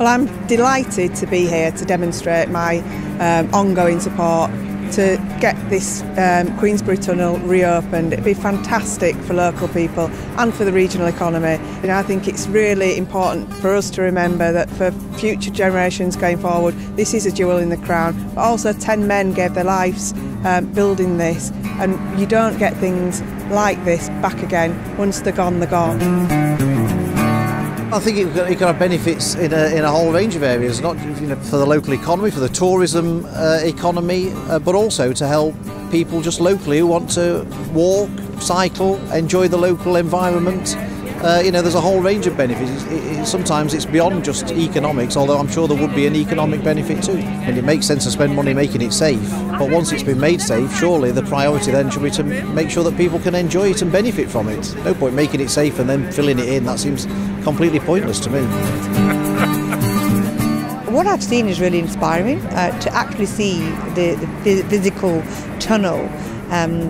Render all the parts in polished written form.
Well, I'm delighted to be here to demonstrate my ongoing support to get this Queensbury Tunnel reopened. It'd be fantastic for local people and for the regional economy. And I think it's really important for us to remember that for future generations going forward, this is a jewel in the crown. But also 10 men gave their lives building this, and you don't get things like this back again. Once they're gone, they're gone. I think it can have benefits in a whole range of areas, not for the local economy, for the tourism economy, but also to help people just locally who want to walk, cycle, enjoy the local environment. There's a whole range of benefits. Sometimes it's beyond just economics, although I'm sure there would be an economic benefit too. And it makes sense to spend money making it safe, but once it's been made safe, surely the priority then should be to make sure that people can enjoy it and benefit from it. No point making it safe and then filling it in. That seems completely pointless to me. What I've seen is really inspiring, to actually see the physical tunnel.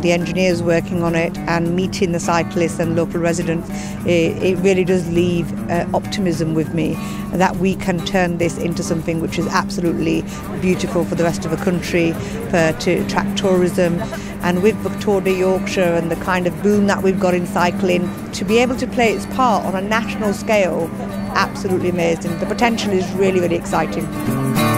The engineers working on it and meeting the cyclists and local residents, it really does leave optimism with me that we can turn this into something which is absolutely beautiful for the rest of the country, to attract tourism. And with the Tour de Yorkshire and the kind of boom that we've got in cycling, to be able to play its part on a national scale, absolutely amazing. The potential is really, really exciting.